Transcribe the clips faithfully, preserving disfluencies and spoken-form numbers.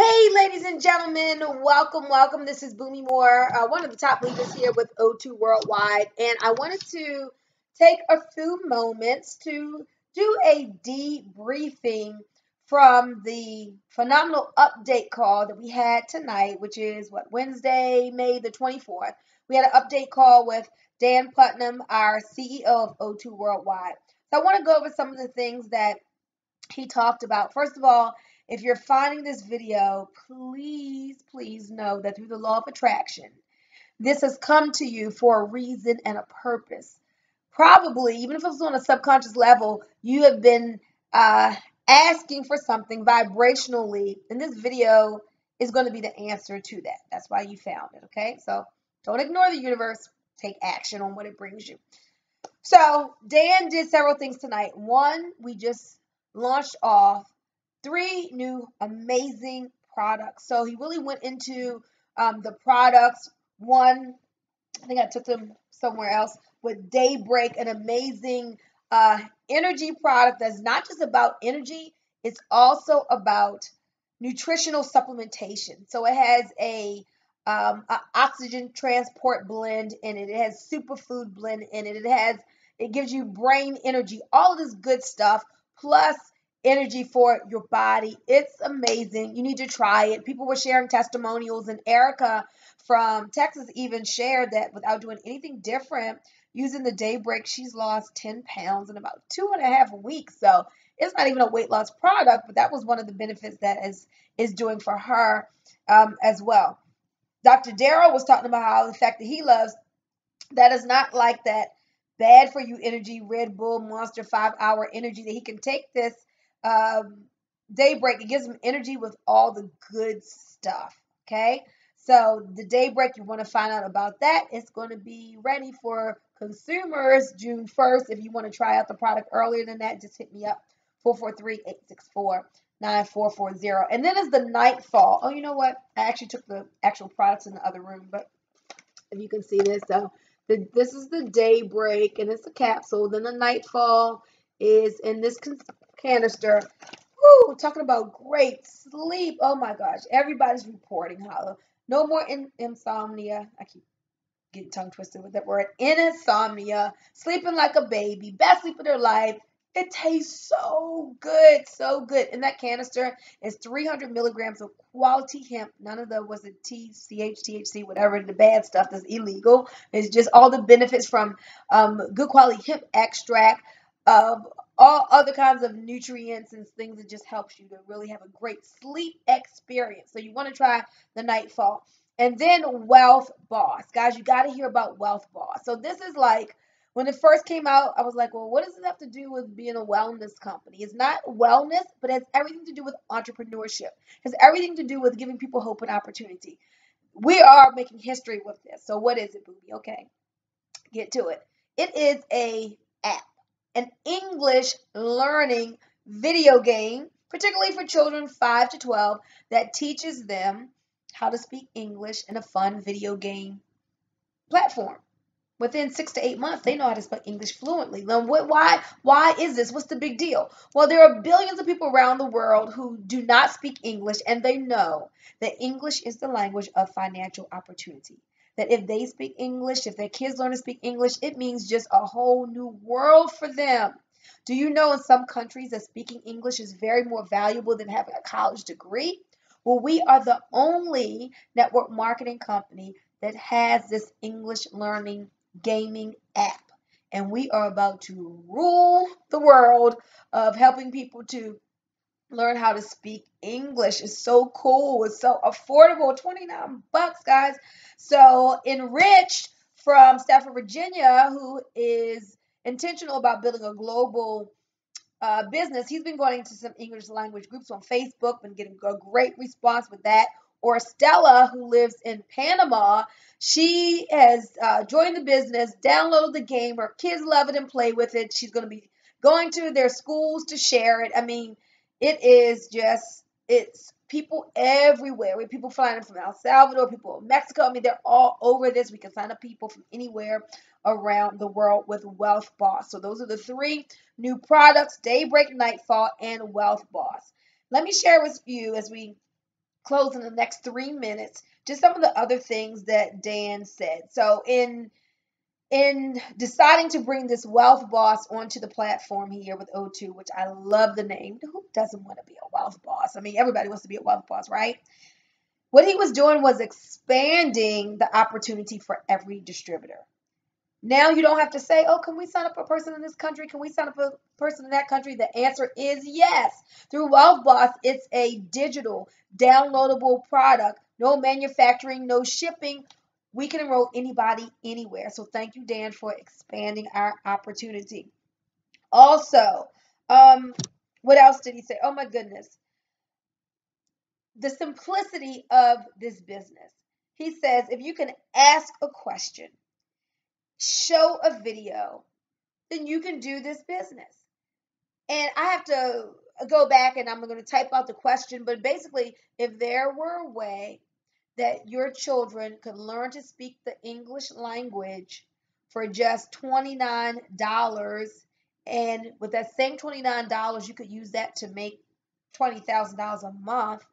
Hey, ladies and gentlemen, welcome, welcome. This is Boomy Moore, uh, one of the top leaders here with O two Worldwide, and I wanted to take a few moments to do a debriefing from the phenomenal update call that we had tonight, which is, what, Wednesday, May the twenty-fourth. We had an update call with Dan Putnam, our C E O of O two Worldwide. So I want to go over some of the things that he talked about. First of all, if you're finding this video, please, please know that through the law of attraction, this has come to you for a reason and a purpose. Probably, even if it's on a subconscious level, you have been uh, asking for something vibrationally, and this video is going to be the answer to that. That's why you found it, okay? So don't ignore the universe. Take action on what it brings you. So Dan did several things tonight. One, we just launched off three new amazing products. So he really went into um, the products. One, I think I took them somewhere else, with Daybreak, an amazing uh, energy product that's not just about energy. It's also about nutritional supplementation. So it has a, um, a oxygen transport blend in it. It has superfood blend in it. It has, it gives you brain energy, all of this good stuff, plus energy for your body. It's amazing. You need to try it. People were sharing testimonials, and Erica from Texas even shared that without doing anything different, using the Daybreak, she's lost ten pounds in about two and a half weeks. So it's not even a weight loss product, but that was one of the benefits that is, is doing for her um, as well. Doctor Daryl was talking about how the fact that he loves, that is not like that bad for you energy, Red Bull, Monster, five hour energy, that he can take this Um, Daybreak. It gives them energy with all the good stuff. Okay, so the Daybreak, you want to find out about that. It's going to be ready for consumers June first. If you want to try out the product earlier than that, just hit me up, four four three, eight six four, nine four four zero. And then is the Nightfall. Oh, you know what? I actually took the actual products in the other room, but if you can see this, so the, this is the Daybreak, and it's a capsule. Then the Nightfall is in this canister. Woo, talking about great sleep. Oh my gosh, everybody's reporting how no more in insomnia. I keep getting tongue twisted with that word. Insomnia, sleeping like a baby, best sleep of their life. It tastes so good, so good. And that canister is three hundred milligrams of quality hemp. None of the, was it T C H, T H C, whatever, the bad stuff that's illegal. It's just all the benefits from um, good quality hemp extract, of all other kinds of nutrients and things that just helps you to really have a great sleep experience. So you want to try the Nightfall. And then Wealth Boss. Guys, you got to hear about Wealth Boss. So this is like, when it first came out, I was like, well, what does it have to do with being a wellness company? It's not wellness, but it has everything to do with entrepreneurship. It has everything to do with giving people hope and opportunity. We are making history with this. So what is it, Booby? Okay, get to it. It is a app. An English learning video game, particularly for children five to twelve, that teaches them how to speak English in a fun video game platform. Within six to eight months, they know how to speak English fluently. Then what, why, why is this? What's the big deal? Well, there are billions of people around the world who do not speak English, and they know that English is the language of financial opportunity. That if they speak English, if their kids learn to speak English, it means just a whole new world for them. Do you know in some countries that speaking English is very more valuable than having a college degree? Well, we are the only network marketing company that has this English learning gaming app. And we are about to rule the world of helping people to learn how to speak English. It's so cool. It's so affordable. twenty-nine bucks, guys. So Enriched from Stafford Virginia, who is intentional about building a global uh, business, he's been going into some English language groups on Facebook, been getting a great response with that. Or Stella, who lives in Panama, she has uh, joined the business, downloaded the game. Her kids love it and play with it. She's going to be going to their schools to share it. I mean, it is just, it's people everywhere. We have people flying in from El Salvador, people in Mexico. I mean, they're all over this. We can sign up people from anywhere around the world with Wealth Boss. So those are the three new products, Daybreak, Nightfall, and Wealth Boss. Let me share with you as we close in the next three minutes, just some of the other things that Dan said. So in in deciding to bring this Wealth Boss onto the platform here with O two, which I love the name. Who doesn't want to be a Wealth Boss? I mean, everybody wants to be a Wealth Boss, right? What he was doing was expanding the opportunity for every distributor. Now you don't have to say, oh, can we sign up a person in this country? Can we sign up a person in that country? The answer is yes. Through Wealth Boss, it's a digital, downloadable product. No manufacturing, no shipping. We can enroll anybody, anywhere. So thank you, Dan, for expanding our opportunity. Also, um, what else did he say? Oh, my goodness. The simplicity of this business. He says, if you can ask a question, show a video, then you can do this business. And I have to go back and I'm going to type out the question, but basically, if there were a way that your children could learn to speak the English language for just twenty-nine dollars, and with that same twenty-nine dollars, you could use that to make twenty thousand dollars a month,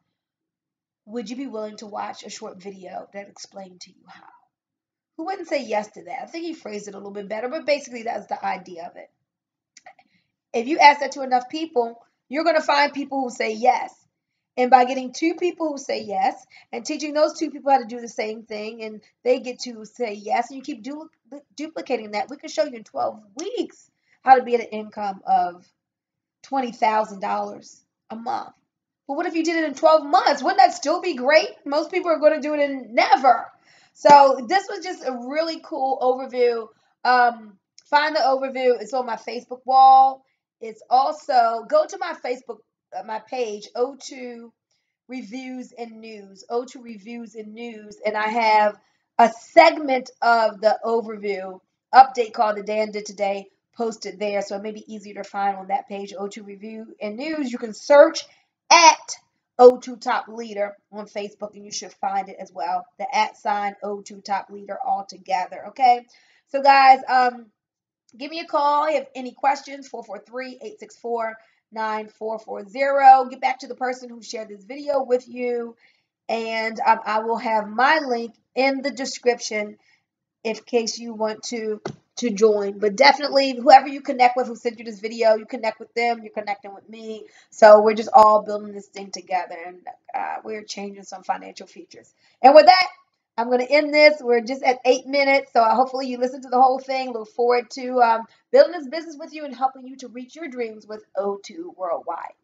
would you be willing to watch a short video that explained to you how? Who wouldn't say yes to that? I think he phrased it a little bit better, but basically that's the idea of it. If you ask that to enough people, you're going to find people who say yes. And by getting two people who say yes and teaching those two people how to do the same thing, and they get to say yes, and you keep du duplicating that, we can show you in twelve weeks how to be at an income of twenty thousand dollars a month. But what if you did it in twelve months? Wouldn't that still be great? Most people are going to do it in never. So this was just a really cool overview. Um, find the overview. It's on my Facebook wall. It's also, go to my Facebook, uh, my page, O two Reviews and News, O two Reviews and News, and I have a segment of the overview update called The Dan Did Today posted there, so it may be easier to find on that page, O two Review and News. You can search at O two Top Leader on Facebook, and you should find it as well. The at sign O two Top Leader all together, okay? So, guys, um, give me a call. If you have any questions, four four three, eight six four, nine four four zero. Get back to the person who shared this video with you, and um, I will have my link in the description in case you want to, to join. But definitely, whoever you connect with, who sent you this video, you connect with them, you're connecting with me. So we're just all building this thing together, and uh, we're changing some financial features. And with that, I'm going to end this. We're just at eight minutes, so hopefully you listen to the whole thing. Look forward to um, building this business with you and helping you to reach your dreams with O two Worldwide.